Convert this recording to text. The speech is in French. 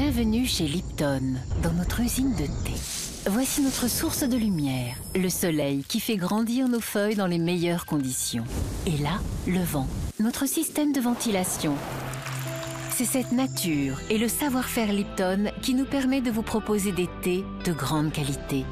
Bienvenue chez Lipton, dans notre usine de thé. Voici notre source de lumière, le soleil qui fait grandir nos feuilles dans les meilleures conditions. Et là, le vent, notre système de ventilation. C'est cette nature et le savoir-faire Lipton qui nous permet de vous proposer des thés de grande qualité.